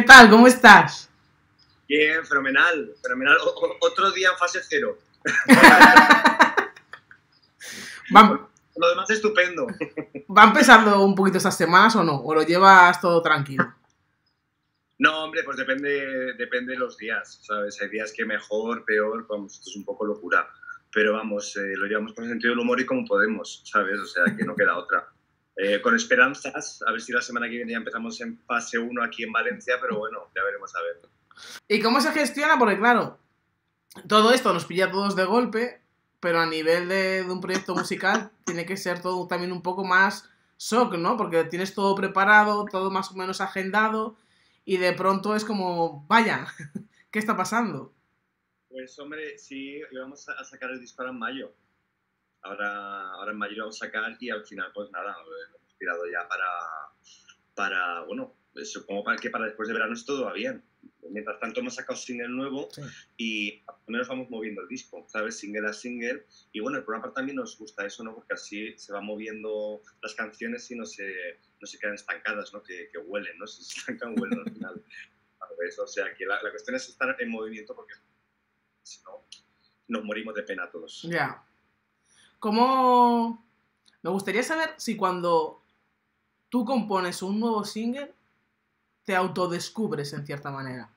¿Qué tal? ¿Cómo estás? Bien, fenomenal, fenomenal. Otro día en fase cero. Lo demás es estupendo. ¿Va empezando un poquito estas semanas o no? ¿O lo llevas todo tranquilo? No, hombre, pues depende de los días, ¿sabes? Hay días que mejor, peor, vamos, esto es un poco locura. Pero vamos, lo llevamos con sentido del humor y como podemos, ¿sabes? O sea, que no queda otra. Con esperanzas, a ver si la semana que viene ya empezamos en fase 1 aquí en Valencia, pero bueno, ya veremos a ver. ¿Y cómo se gestiona? Porque claro, todo esto nos pilla a todos de golpe, pero a nivel de un proyecto musical tiene que ser todo también un poco más shock, ¿no? Porque tienes todo preparado, todo más o menos agendado, y de pronto es como, vaya, ¿qué está pasando? Pues hombre, sí, íbamos a sacar el disco ahora en mayo. Ahora en mayo lo vamos a sacar y al final pues nada, lo hemos tirado ya para bueno, supongo que para después de verano es todo va bien. Mientras tanto hemos sacado single nuevo, sí. Y al menos vamos moviendo el disco, ¿sabes? Single a single. Y bueno, el programa también nos gusta eso, ¿no? Porque así se van moviendo las canciones y no se quedan estancadas, ¿no? Que huelen, ¿no? Si se estancan, huelen al final. O sea, que la cuestión es estar en movimiento porque si no, nos morimos de pena todos. Ya. Yeah. ¿Cómo? Me gustaría saber si cuando tú compones un nuevo single te autodescubres en cierta manera.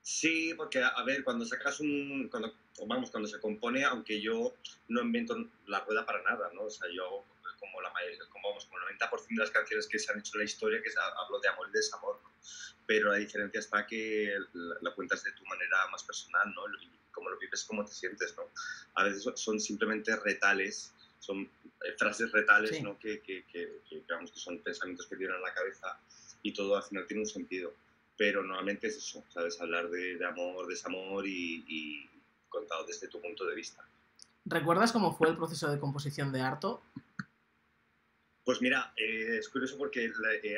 Sí, porque a ver, cuando sacas un... cuando se compone, aunque yo no invento la rueda para nada, ¿no? O sea, yo, como la mayoría, como el 90% de las canciones que se han hecho en la historia, que hablo de amor y desamor, ¿no? Pero la diferencia está que la cuentas de tu manera más personal, ¿no? Cómo lo vives, cómo te sientes, ¿no? A veces son simplemente retales, son frases retales, sí, ¿no? Que son pensamientos que tienen en la cabeza. Y todo al final tiene un sentido, pero normalmente es eso, ¿sabes? Hablar de amor, desamor y contado desde tu punto de vista. ¿Recuerdas cómo fue el proceso de composición de Harto? Pues mira, es curioso porque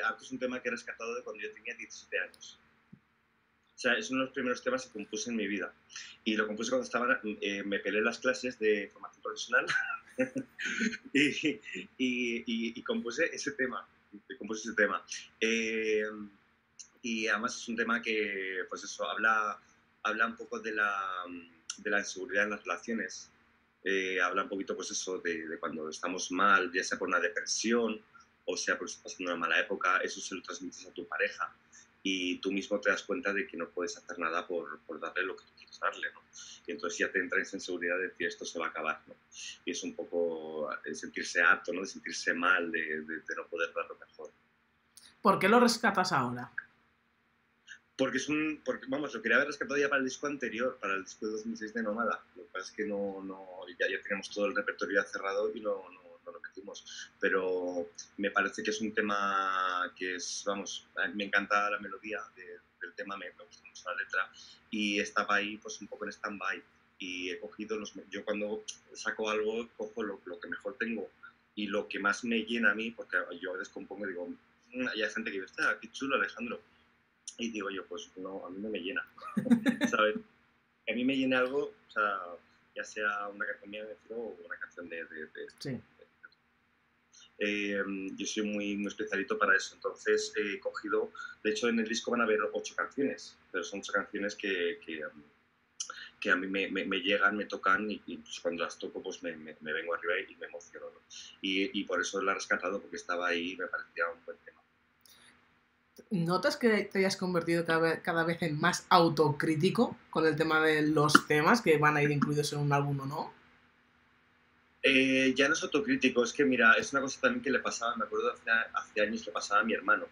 Harto es un tema que he rescatado de cuando yo tenía 17 años. O sea, es uno de los primeros temas que compuse en mi vida. Y lo compuse cuando estaba, me peleé en las clases de formación profesional y compuse ese tema. Y además es un tema que, pues eso, habla un poco de la inseguridad en las relaciones, habla un poquito, pues eso, de cuando estamos mal, ya sea por una depresión o sea por pasando una mala época, eso se lo transmites a tu pareja y tú mismo te das cuenta de que no puedes hacer nada por darle lo que tú quieres darle, ¿no? Y entonces ya te entra esa inseguridad de decir esto se va a acabar, ¿no? Y es un poco el sentirse harto, ¿no? De sentirse mal, de no poder dar lo mejor. ¿Por qué lo rescatas ahora? Porque vamos, lo quería haber rescatado ya para el disco anterior, para el disco de 2006 de Nomada. Lo que pasa es que ya tenemos todo el repertorio cerrado y no lo metimos, pero me parece que es un tema que es, vamos, a mí me encanta la melodía del tema, me gusta mucho la letra y estaba ahí pues un poco en stand-by y he cogido, yo cuando saco algo cojo lo que mejor tengo y lo que más me llena a mí, porque yo a veces compongo y digo, hay gente que dice, está, qué chulo Alejandro, y digo yo, pues no, a mí no me llena, ¿sabes? A mí me llena algo, o sea, ya sea una canción mía o una canción de sí. Yo soy muy especialito para eso, entonces he cogido, de hecho en el disco van a haber 8 canciones, pero son 8 canciones que a mí me llegan, me tocan y pues cuando las toco pues me vengo arriba y me emociono, ¿no? Y por eso la he rescatado, porque estaba ahí y me parecía un buen tema. ¿Notas que te hayas convertido cada vez en más autocrítico con el tema de los temas que van a ir incluidos en un álbum o no? Ya no es autocrítico, es que mira, es una cosa también que le pasaba, me acuerdo hace años le pasaba a mi hermano,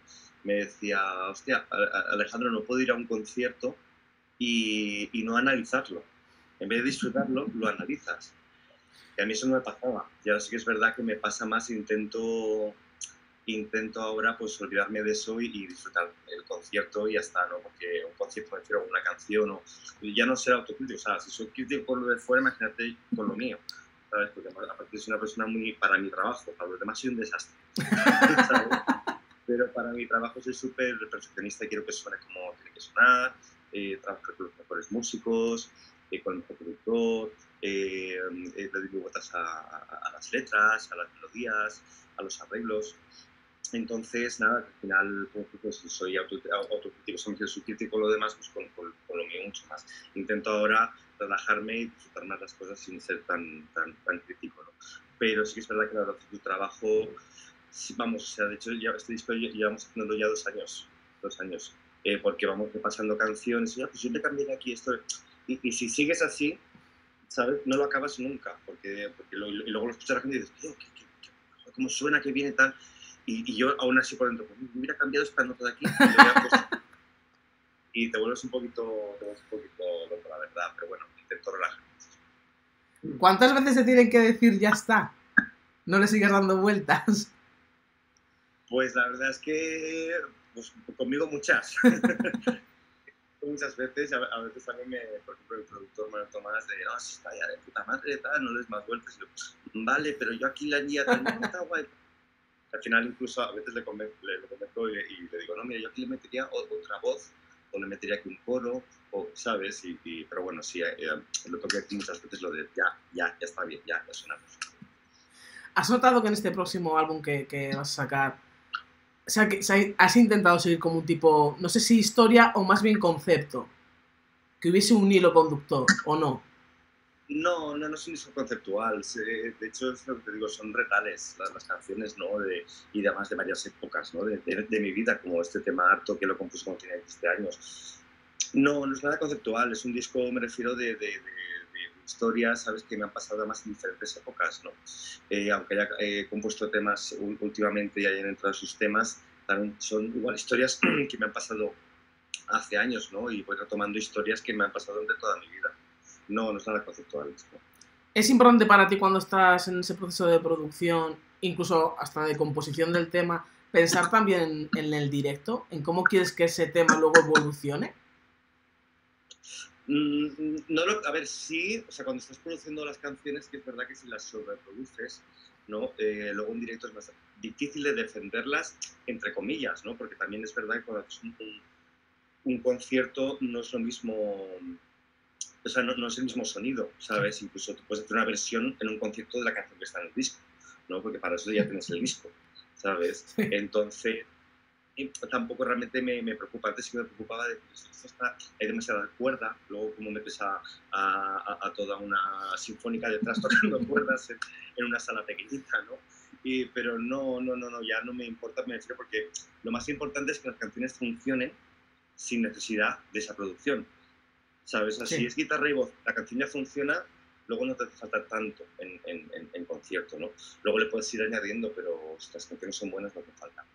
me decía, hostia, Alejandro, no puedo ir a un concierto y no analizarlo, en vez de disfrutarlo, lo analizas, y a mí eso no me pasaba, y ahora sí que es verdad que me pasa más, intento ahora pues olvidarme de eso y disfrutar el concierto y ya está, ¿no? Porque un concierto me refiero a una canción, o ya no ser autocrítico, o sea, si soy crítico por lo de fuera, imagínate con lo mío. ¿Sabes? Porque aparte soy una persona muy... Para mi trabajo, para los demás soy un desastre, ¿sabes? Pero para mi trabajo soy súper perfeccionista y quiero que suene como tiene que sonar, trabajo con los mejores músicos, con el mejor productor, le doy vueltas a las letras, a las melodías, a los arreglos. Entonces, nada, al final, pues soy autocrítico, soy crítico con lo demás, pues con lo mío mucho más. Intento ahora relajarme y disfrutar más las cosas sin ser tan crítico, ¿no? Pero sí que es verdad que la verdad que tu trabajo, vamos, o sea, de hecho, ya este disco llevamos haciéndolo ya 2 años, porque vamos repasando canciones, ya, pues yo le cambié aquí esto, y si sigues así, ¿sabes? No lo acabas nunca, porque luego lo escucha la gente y dices, tío, ¿cómo suena, qué viene tal? Y yo aún así por dentro, pues, hubiera cambiado esta nota de aquí y te vuelves un poquito loco, la verdad, pero bueno, intento relajarme. ¿Cuántas veces se tienen que decir ya está? No le sigas dando vueltas. Pues la verdad es que pues, conmigo muchas. Muchas veces, a veces también, por ejemplo, el productor Manuel Tomás, de, no, si está ya de puta madre, tal, no les más vueltas. Y yo, vale, pero yo aquí la guía también está guay. Al final incluso a veces le comento y le digo, no, mira, yo aquí le metería otra voz, o le metería aquí un coro, o, ¿sabes? Pero bueno, sí, lo toqué aquí muchas veces, lo de ya está bien, ya suena. ¿Has notado que en este próximo álbum que vas a sacar, o sea, has intentado seguir como un tipo, no sé si historia o más bien concepto, que hubiese un hilo conductor, o no? No es un disco conceptual, de hecho es lo que te digo, son retales las canciones, ¿no? Y además de varias épocas, ¿no? De mi vida, como este tema Harto, que lo compuse cuando tenía 17 años. No es nada conceptual, es un disco, me refiero, de historias, ¿sabes? Que me han pasado además en diferentes épocas, ¿no? Aunque haya compuesto temas últimamente y hayan entrado sus temas, también son igual historias que me han pasado hace años, ¿no? Y voy retomando historias que me han pasado durante toda mi vida. No es nada conceptual. ¿Es importante para ti cuando estás en ese proceso de producción, incluso hasta de composición del tema, pensar también en el directo? ¿En cómo quieres que ese tema luego evolucione? A ver, sí, o sea, cuando estás produciendo las canciones, que es verdad que si las sobreproduces, ¿no? Luego en directo es más difícil de defenderlas, entre comillas, ¿no? Porque también es verdad que cuando haces un concierto no es lo mismo. O sea, no es el mismo sonido, ¿sabes? Incluso tú puedes hacer una versión en un concierto de la canción que está en el disco, ¿no? Porque para eso ya tienes el disco, ¿sabes? Entonces, tampoco realmente me preocupa. Antes sí me preocupaba de que hay demasiada cuerda, luego cómo metes a toda una sinfónica detrás tocando cuerdas en una sala pequeñita, ¿no? Pero no, ya no me importa, me refiero, porque lo más importante es que las canciones funcionen sin necesidad de esa producción. ¿Sabes? Así sí. Es guitarra y voz. La canción ya funciona, luego no te hace falta tanto en concierto, ¿no? Luego le puedes ir añadiendo, pero si las canciones son buenas, no te falta.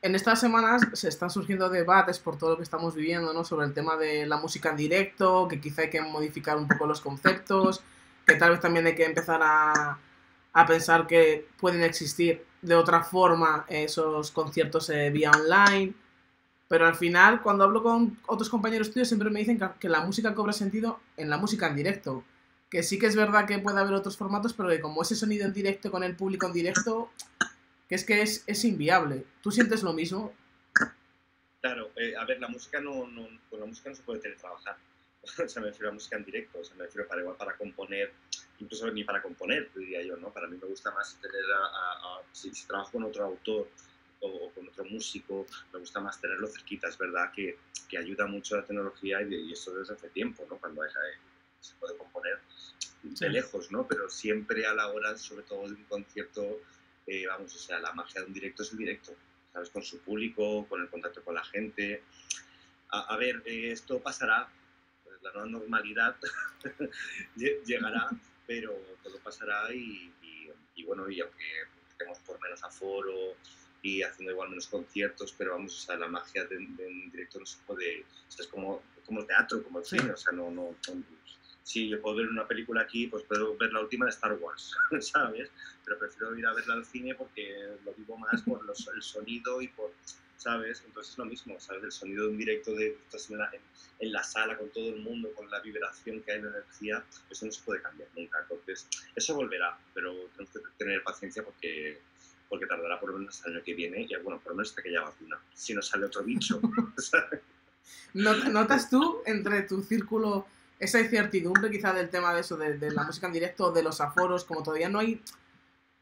En estas semanas se están surgiendo debates por todo lo que estamos viviendo, ¿no? Sobre el tema de la música en directo, que quizá hay que modificar un poco los conceptos, que tal vez también hay que empezar a pensar que pueden existir de otra forma esos conciertos vía online. Pero al final, cuando hablo con otros compañeros tuyos, siempre me dicen que la música cobra sentido en la música en directo. Que sí que es verdad que puede haber otros formatos, pero que como ese sonido en directo, con el público en directo, que es inviable. ¿Tú sientes lo mismo? Claro, a ver, la música con la música no se puede teletrabajar. O sea, me refiero a música en directo, o sea, me refiero para componer, incluso ni para componer, diría yo, ¿no? Para mí me gusta más tener si trabajo con otro autor, o con otro músico, me gusta más tenerlo cerquita. Es verdad que ayuda mucho la tecnología y eso desde hace tiempo, ¿no? Cuando se puede componer de lejos, ¿no? Pero siempre a la hora, sobre todo de un concierto, vamos, o sea, la magia de un directo es el directo, ¿sabes? Con su público, con el contacto con la gente. A ver, esto pasará, pues la nueva normalidad llegará, pero todo pasará y bueno, y aunque estemos por menos aforo, y haciendo igual menos conciertos, pero vamos, o sea, la magia de un directo no se puede, o sea, es como el teatro, como el cine, o sea, sí, yo puedo ver una película aquí, pues puedo ver la última de Star Wars, ¿sabes? Pero prefiero ir a verla al cine porque lo vivo más por el sonido y por, ¿sabes? Entonces es lo mismo, ¿sabes? El sonido de un directo, estás en la sala con todo el mundo, con la vibración que hay, la energía, eso no se puede cambiar nunca, entonces eso volverá, pero tenemos que tener paciencia porque tardará por lo menos hasta el año que viene, y bueno, por lo menos hasta que haya vacuna, si no sale otro bicho. ¿Notas tú, entre tu círculo, esa incertidumbre quizá del tema de eso, de la música en directo, de los aforos, como todavía no hay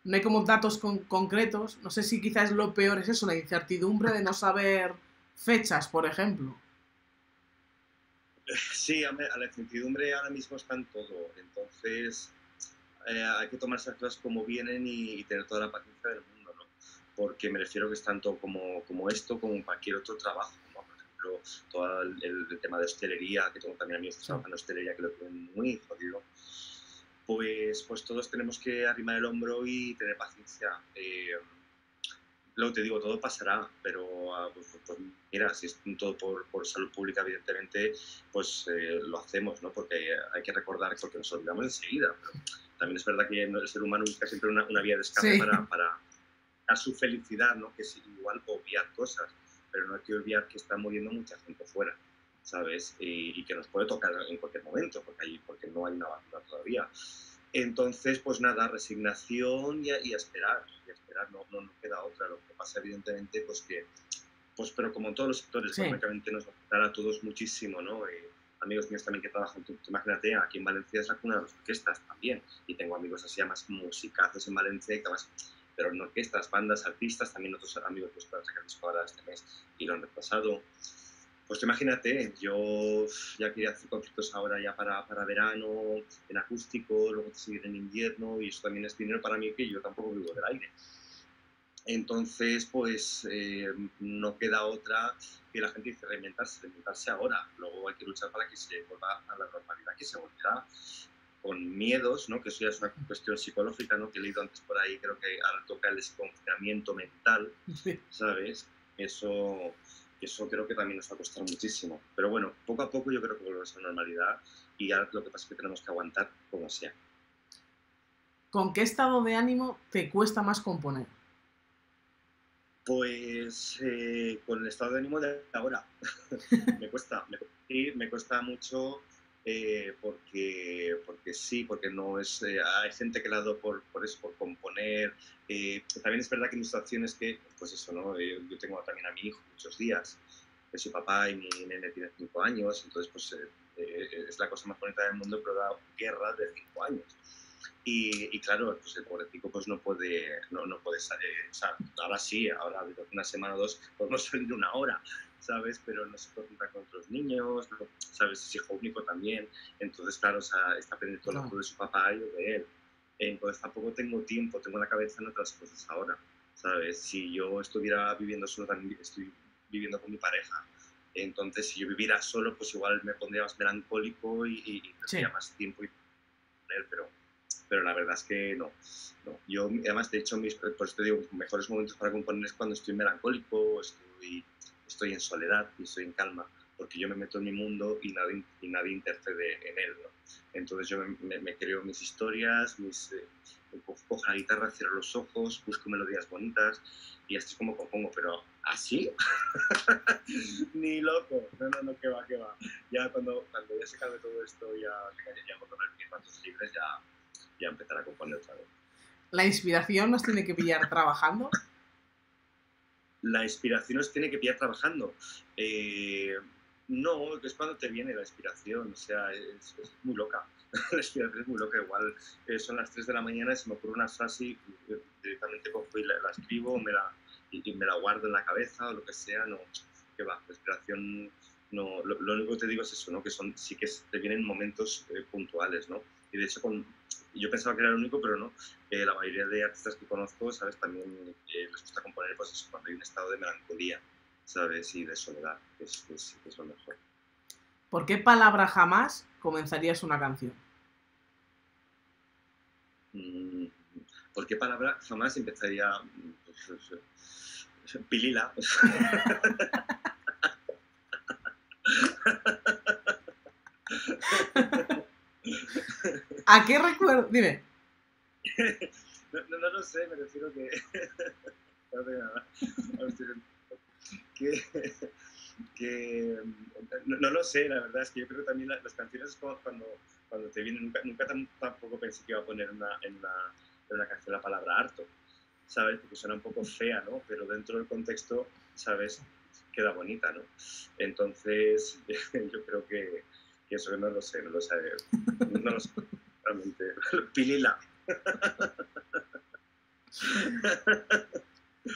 no hay como datos concretos. No sé si quizás lo peor es eso, la incertidumbre de no saber fechas, por ejemplo. Sí, a la incertidumbre ahora mismo está en todo. Entonces hay que tomarse las cosas como vienen y tener toda la paciencia del mundo, ¿no? Porque me refiero que es tanto como esto, como cualquier otro trabajo, ¿no? Por ejemplo, todo el tema de hostelería, que tengo también amigos que trabajan en hostelería, que lo tienen muy jodido. Pues todos tenemos que arrimar el hombro y tener paciencia. Lo que te digo, todo pasará, pero pues mira, si es todo por salud pública, evidentemente, pues lo hacemos, ¿no? Porque hay que recordar, porque nos olvidamos enseguida. Pero también es verdad que el ser humano busca siempre una vía de escape, sí, para a su felicidad, ¿no? Que es igual obviar cosas, pero no hay que olvidar que está muriendo mucha gente fuera, ¿sabes? Y que nos puede tocar en cualquier momento, porque no hay una vacuna todavía. Entonces, pues nada, resignación y a esperar. No queda otra. Lo que pasa, evidentemente, pues que, pero como en todos los sectores, económicamente nos afectará a todos muchísimo, ¿no? Amigos míos también que trabajan, tú imagínate, aquí en Valencia es la cuna de las orquestas también, y tengo amigos así, además, musicazos en Valencia, pero en orquestas, bandas, artistas, también otros amigos que están sacando discos este mes y lo han retrasado. Pues imagínate, yo ya quería hacer conciertos ahora ya para verano, en acústico, luego seguir en invierno, y eso también es dinero para mí, que yo tampoco vivo del aire. Entonces, pues no queda otra que la gente dice reinventarse ahora. Luego hay que luchar para que se vuelva a la normalidad, que se volverá, con miedos, ¿no? Que eso ya es una cuestión psicológica, ¿no? Que he leído antes por ahí, creo que ahora toca el desconfinamiento mental, ¿sabes? Eso creo que también nos va a costar muchísimo. Pero bueno, poco a poco yo creo que volvemos a la normalidad y ahora lo que pasa es que tenemos que aguantar como sea. ¿Con qué estado de ánimo te cuesta más componer? Pues con el estado de ánimo de ahora. me cuesta mucho porque no es... hay gente que la da por eso, por componer. También es verdad que mi situación es que, pues eso, ¿no? Yo tengo también a mi hijo muchos días. Es su papá y mi nene tiene 5 años, entonces pues es la cosa más bonita del mundo, pero da guerra de 5 años. Y claro, pues el pobrecito pues no puede salir. O sea, ahora sí, ahora una semana o dos podemos salir una hora, ¿sabes? Pero no se puede juntar con otros niños, no, ¿sabes? Es hijo único también. Entonces, claro, o sea, está pendiente todo de su papá y de él. Entonces tampoco tengo tiempo, tengo la cabeza en otras cosas ahora, ¿sabes? Si yo estuviera viviendo solo, también estoy viviendo con mi pareja. Entonces, si yo viviera solo, pues igual me pondría más melancólico y tendría más tiempo y poner, pero la verdad es que no. Yo, además, de hecho, por eso te digo, mejores momentos para componer es cuando estoy melancólico, estoy en soledad y estoy en calma, porque yo me meto en mi mundo y nadie intercede en él, ¿no? Entonces yo me creo mis historias, cojo la guitarra, cierro los ojos, busco melodías bonitas y así es como compongo, pero ¿así? Ni loco, no, que va. Ya cuando ya se calme todo esto, ya cuando me piden tantos libres, ya empezaré a componer otra vez. ¿La inspiración nos tiene que pillar trabajando? La inspiración nos tiene que pillar trabajando. No, es cuando te viene la inspiración, o sea, es muy loca. La inspiración es muy loca, igual son las 3 de la mañana y se me ocurre una frase y directamente cojo y la escribo y me la guardo en la cabeza o lo que sea, no, que va, la inspiración, no, lo único que te digo es eso, ¿no? Que sí que te vienen momentos puntuales, ¿no? Y de hecho, yo pensaba que era el único, pero no. La mayoría de artistas que conozco, ¿sabes? También les gusta componer pues eso, cuando hay un estado de melancolía, ¿sabes? Y de soledad, que es lo mejor. ¿Por qué palabra jamás comenzarías una canción? ¿Por qué palabra jamás empezaría? Pues, Pilila. ¿A qué recuerdo? Dime. No lo sé, me refiero que... No lo sé, la verdad es que yo creo que también las canciones es como cuando te vienen... Nunca tampoco pensé que iba a poner en una canción la palabra harto, ¿sabes? Porque suena un poco fea, ¿no? Pero dentro del contexto, ¿sabes? Queda bonita, ¿no? Entonces, yo creo que eso no lo sé. Realmente, Pilila.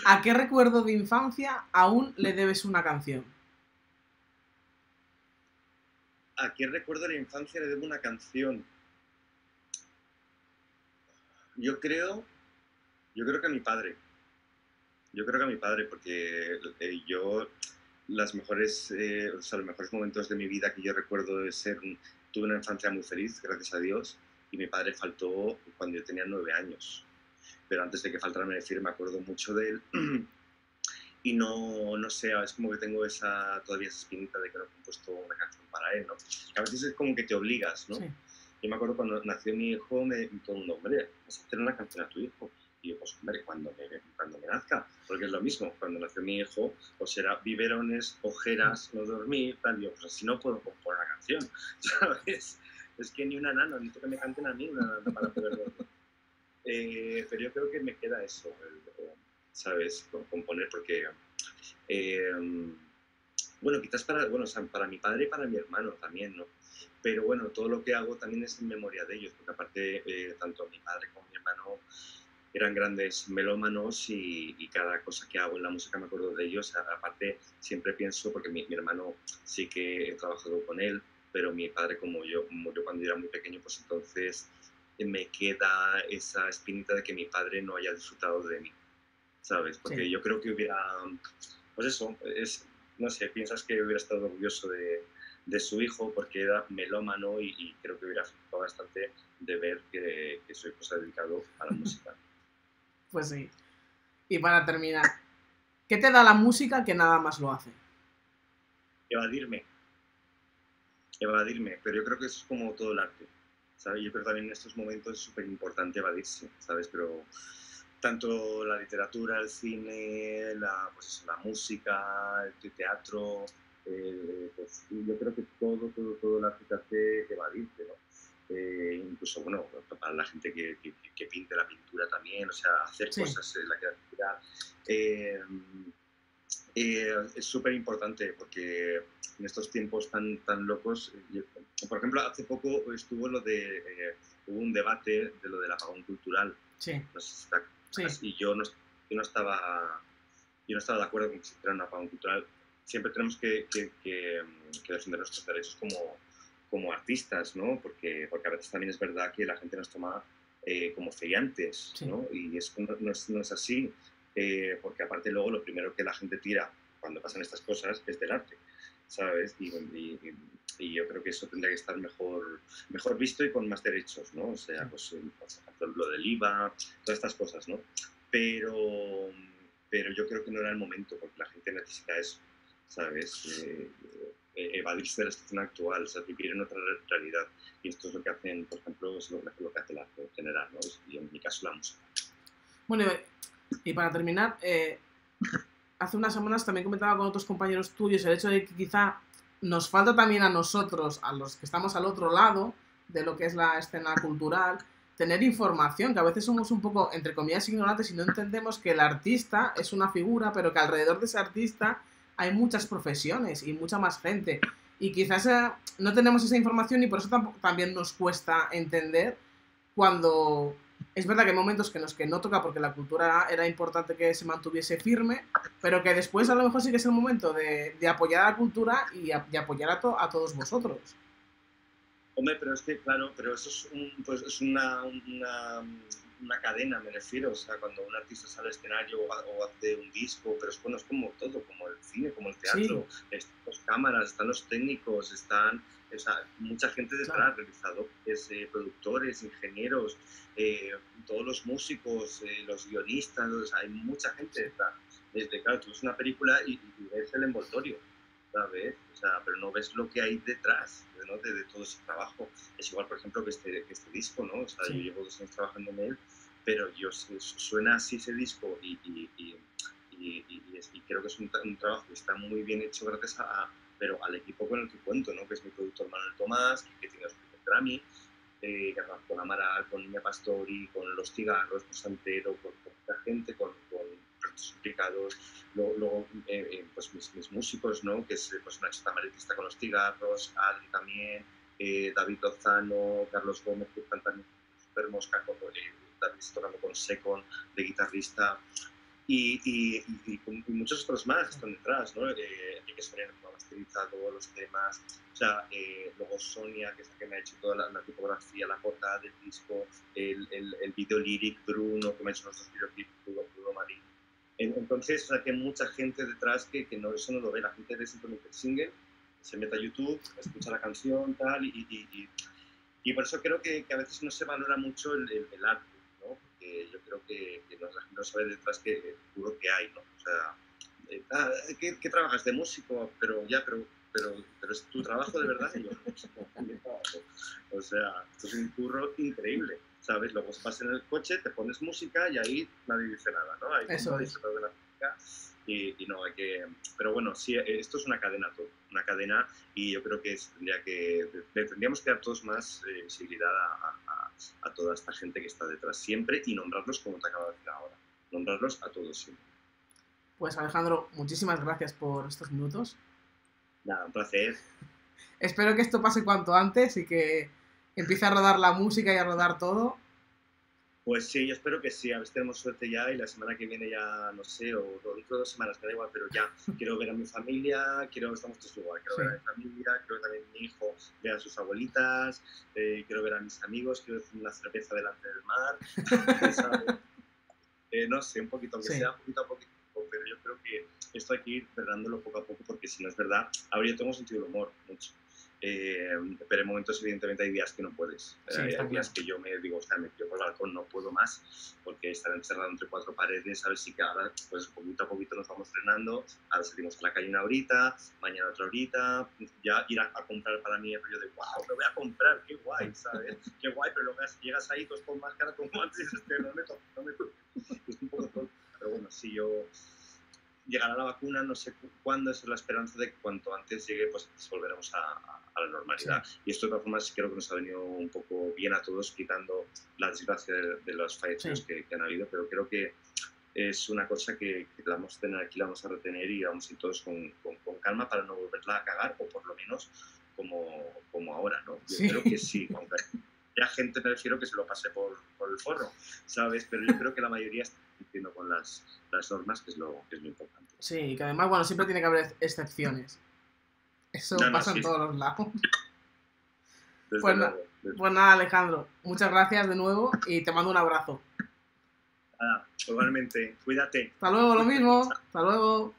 ¿A qué recuerdo de infancia aún le debes una canción? ¿A qué recuerdo de la infancia le debo una canción? Yo creo que a mi padre. Yo creo que a mi padre, porque yo los mejores momentos de mi vida que yo recuerdo es tuve una infancia muy feliz, gracias a Dios, y mi padre faltó cuando yo tenía 9 años. Pero antes de que faltara, me acuerdo mucho de él. Y no sé, es como que tengo todavía esa espinita de que no he compuesto una canción para él, ¿no? A veces es como que te obligas, ¿no? Sí. Yo me acuerdo cuando nació mi hijo, todo el mundo, hombre, vas a hacer una canción a tu hijo. Y yo, pues hombre, cuando me nazca, porque es lo mismo, cuando nació mi hijo, pues era biberones, ojeras, no dormir, tal, yo, pues así no puedo componer una canción, ¿sabes? Es que ni una nana, necesito que me canten a mí una nana para poder dormir. Pero yo creo que me queda eso, ¿sabes? Componer, porque, bueno, quizás para mi padre y para mi hermano también, ¿no? Pero bueno, todo lo que hago también es en memoria de ellos, porque aparte, tanto mi padre como mi hermano eran grandes melómanos y cada cosa que hago en la música me acuerdo de ellos. Aparte, siempre pienso, porque mi hermano sí que he trabajado con él, pero mi padre, como yo cuando era muy pequeño, pues entonces me queda esa espinita de que mi padre no haya disfrutado de mí, ¿sabes? Porque sí, yo creo que hubiera, pues eso, no sé, piensas que hubiera estado orgulloso de su hijo porque era melómano y creo que hubiera afectado bastante de ver que su hijo se ha dedicado a la música. Pues sí. Y para terminar, ¿qué te da la música que nada más lo hace? Evadirme. Evadirme, pero yo creo que eso es como todo el arte, ¿sabes? Yo creo que también en estos momentos es súper importante evadirse, ¿sabes? Pero tanto la literatura, el cine, la música, el teatro, pues yo creo que todo el arte te hace evadirte, ¿no? Incluso, bueno, para la gente que pinte la pintura también, o sea, hacer sí, cosas en la creatividad. Es súper importante porque en estos tiempos tan locos, por ejemplo, hace poco estuvo hubo un debate de lo del apagón cultural. Sí. No sé si está, sí. Y yo no estaba de acuerdo con que se hiciera un apagón cultural. Siempre tenemos que defender nuestros derechos como artistas, ¿no? Porque a veces también es verdad que la gente nos toma como feriantes, sí, ¿no? Y eso no es así, porque aparte luego lo primero que la gente tira cuando pasan estas cosas es del arte, ¿sabes? Y yo creo que eso tendría que estar mejor visto y con más derechos, ¿no? O sea, pues, por ejemplo, lo del IVA, todas estas cosas, ¿no? Pero yo creo que no era el momento, porque la gente necesita eso, ¿sabes? Evadirse de la situación actual, o sea, vivir en otra realidad. Y esto es lo que hacen, por ejemplo, es lo que hace el arte en general, ¿no? Y en mi caso, la música. Bueno, y para terminar, hace unas semanas también comentaba con otros compañeros tuyos el hecho de que quizá nos falta también a nosotros, a los que estamos al otro lado de lo que es la escena cultural, tener información, que a veces somos un poco, entre comillas, ignorantes y no entendemos que el artista es una figura, pero que alrededor de ese artista hay muchas profesiones y mucha más gente. Y quizás no tenemos esa información y por eso también nos cuesta entender cuando... Es verdad que hay momentos en los que no toca porque la cultura era importante que se mantuviese firme, pero que después a lo mejor sí que es el momento de apoyar a la cultura y apoyar a todos vosotros. Hombre, pero es que, claro, pero eso es, una cadena, me refiero, o sea, cuando un artista sale al escenario o hace un disco, pero es, bueno, es como todo, como el cine, como el teatro, sí, están las cámaras, están los técnicos, están, o sea, mucha gente detrás, claro, realizadores, productores, ingenieros, todos los músicos, los guionistas, o sea, hay mucha gente detrás. Desde, claro, tú ves una película y ves el envoltorio, ¿sabes? O sea, pero no ves lo que hay detrás, ¿no? De todo ese trabajo. Es igual, por ejemplo, que este disco, ¿no? O sea, sí, yo llevo 2 años trabajando en él, pero suena así ese disco y creo que es un trabajo que está muy bien hecho gracias al equipo con el que cuento, ¿no? Que es mi productor Manuel Tomás, que tiene los premios Grammy, con Amaral, con Niña Pastori, con Los Cigarros, con Santero, con mucha gente, con implicados, luego pues mis músicos, ¿no? Que es pues, Nacho Tamarit, que está con Los Cigarros, Adri también, David Lozano, Carlos Gómez, que están también Super Mosca, también tocando con Secon de guitarrista, y muchos otros más están detrás, ¿no? Que Sonia nos masteriza todos los temas, o sea, luego Sonia, que es la que me ha hecho toda la tipografía, la portada del disco, el video lyric, Bruno, que me ha hecho nuestros videoclips, Bruno Marín. Entonces, o sea, que hay mucha gente detrás que no, eso no lo ve, la gente de simplemente el single, se mete a YouTube, escucha la canción, tal, y por eso creo que a veces no se valora mucho el arte, ¿no? Porque yo creo que no sabe detrás que juro que hay, ¿no? O sea, ¿qué trabajas? De músico, pero es tu trabajo de verdad. Y yo, o sea, esto es un curro increíble, ¿sabes? Luego vas en el coche, te pones música y ahí nadie dice nada, ¿no? Ahí eso es. De la música y no hay que... Pero bueno, sí, esto es una cadena, todo, una cadena, y yo creo que tendríamos que dar todos más visibilidad a toda esta gente que está detrás siempre y nombrarlos como te acabo de decir ahora, nombrarlos a todos siempre. Pues Alejandro, muchísimas gracias por estos minutos. Nada, un placer. Espero que esto pase cuanto antes y que empiece a rodar la música y a rodar todo. Pues sí, yo espero que sí. A ver, tenemos suerte ya y la semana que viene ya, no sé, o dentro de 2 semanas, me da igual, pero ya quiero ver a mi familia, estamos todos igual, quiero ver a mi familia, quiero que también mi hijo vea a sus abuelitas, quiero ver a mis amigos, quiero hacer una cerveza delante del mar, ¿sabes? No sé, un poquito, aunque sea poquito a poquito, pero yo creo que esto hay que ir cerrándolo poco a poco, porque si no es verdad, ahora yo tengo sentido del humor mucho. Pero en momentos, evidentemente, hay días que no puedes. Sí, hay días que yo me digo, o sea, me quedo por el balcón, no puedo más, porque estar encerrado entre 4 paredes, a ver si ahora, pues poquito a poquito nos vamos frenando. Ahora salimos a la calle una horita, mañana otra horita. Ya ir a comprar para mí el rollo de, wow, me voy a comprar, qué guay, ¿sabes? Qué guay, pero luego llegas ahí, todos con máscara, con guantes, no me toco. Es un poco tonto. Pero bueno, si yo... Llegará la vacuna, no sé cuándo, es la esperanza de que cuanto antes llegue, pues volveremos a la normalidad. Sí. Y esto, de todas formas, creo que nos ha venido un poco bien a todos, quitando la desgracia de los fallecidos que han habido, pero creo que es una cosa que la vamos a tener aquí, la vamos a retener y vamos a ir todos con calma para no volverla a cagar, o por lo menos como ahora, ¿no? Yo creo que sí, aunque haya gente, me refiero, que se lo pase por el forro, ¿sabes? Pero yo creo que la mayoría está cumpliendo con las normas, que es lo importante. Sí, que además, bueno, siempre tiene que haber excepciones. Eso pasa en todos los lados. Pues nada, Alejandro, muchas gracias de nuevo y te mando un abrazo. Igualmente, cuídate. Hasta luego, lo mismo. Hasta luego.